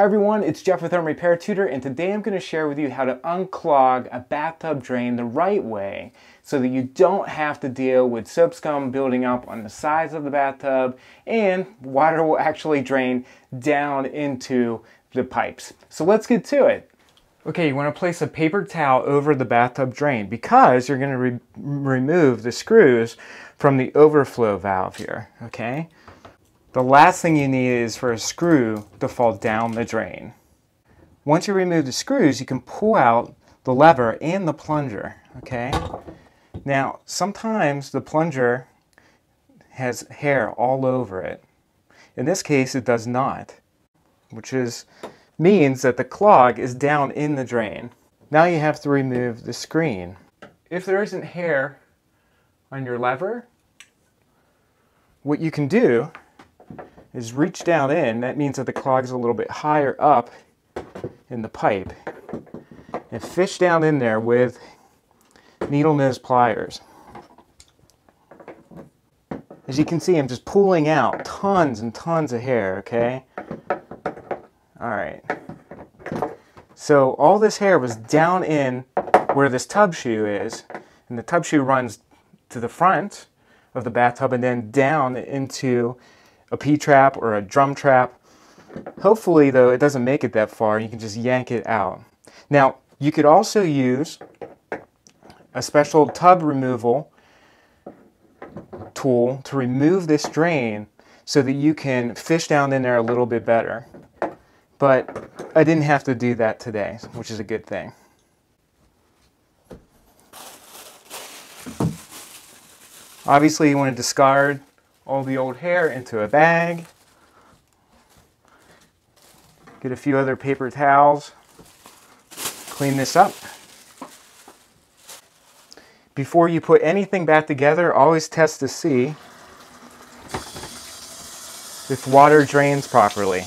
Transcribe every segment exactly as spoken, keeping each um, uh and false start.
Hi everyone, it's Jeff with Home Repair Tutor, and today I'm going to share with you how to unclog a bathtub drain the right way so that you don't have to deal with soap scum building up on the sides of the bathtub and water will actually drain down into the pipes. So let's get to it. Okay, you want to place a paper towel over the bathtub drain because you're going to re remove the screws from the overflow valve here, okay? The last thing you need is for a screw to fall down the drain. Once you remove the screws, you can pull out the lever and the plunger, okay? Now, sometimes the plunger has hair all over it. In this case, it does not, which is, means that the clog is down in the drain. Now you have to remove the screen. If there isn't hair on your lever, what you can do is reach down in. That means that the clog is a little bit higher up in the pipe, and fish down in there with needle nose pliers. As you can see, I'm just pulling out tons and tons of hair, okay? Alright, so all this hair was down in where this tub shoe is, and the tub shoe runs to the front of the bathtub and then down into a P-trap or a drum trap. Hopefully though, it doesn't make it that far. You can just yank it out. Now, you could also use a special tub removal tool to remove this drain so that you can fish down in there a little bit better. But I didn't have to do that today, which is a good thing. Obviously, you want to discard all the old hair into a bag. Get a few other paper towels. Clean this up. Before you put anything back together, always test to see if water drains properly.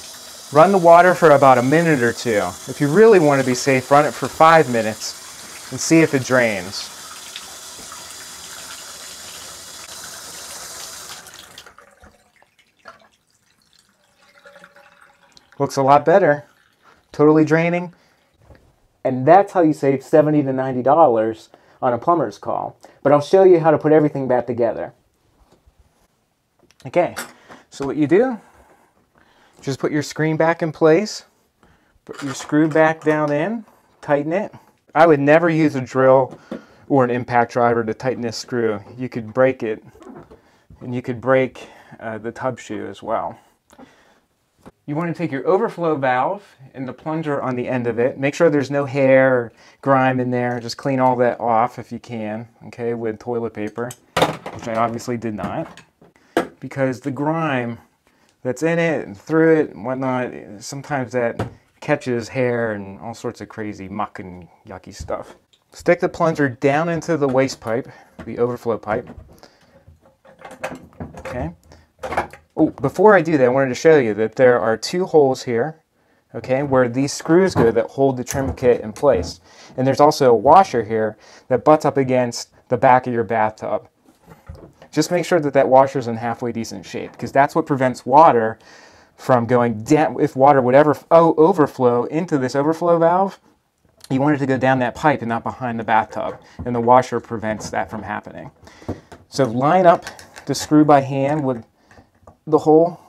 Run the water for about a minute or two. If you really want to be safe, run it for five minutes and see if it drains. Looks a lot better, totally draining. And that's how you save seventy to ninety dollars on a plumber's call. But I'll show you how to put everything back together. Okay, so what you do, just put your screen back in place, put your screw back down in, tighten it. I would never use a drill or an impact driver to tighten this screw. You could break it, and you could break uh, the tub shoe as well. You want to take your overflow valve and the plunger on the end of it. Make sure there's no hair or grime in there. Just clean all that off if you can, okay, with toilet paper, which I obviously did not, because the grime that's in it and through it and whatnot, sometimes that catches hair and all sorts of crazy muck and yucky stuff. Stick the plunger down into the waste pipe, the overflow pipe, okay? Oh, before I do that, I wanted to show you that there are two holes here, okay, where these screws go that hold the trim kit in place. And there's also a washer here that butts up against the back of your bathtub. Just make sure that that washer's in halfway decent shape, because that's what prevents water from going down. If water would ever oh, overflow into this overflow valve, you want it to go down that pipe and not behind the bathtub, and the washer prevents that from happening. So line up the screw by hand with the hole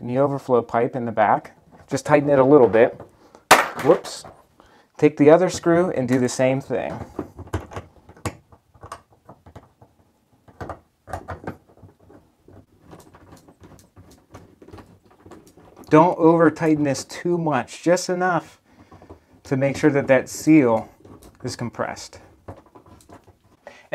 in the overflow pipe in the back. Just tighten it a little bit. Whoops. Take the other screw and do the same thing. Don't over tighten this too much, just enough to make sure that that seal is compressed.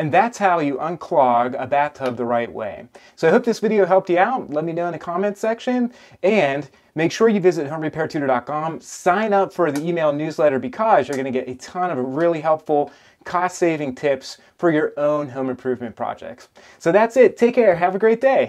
And that's how you unclog a bathtub the right way. So I hope this video helped you out. Let me know in the comments section, and make sure you visit Home Repair Tutor dot com. Sign up for the email newsletter because you're gonna get a ton of really helpful cost-saving tips for your own home improvement projects. So that's it, take care, have a great day.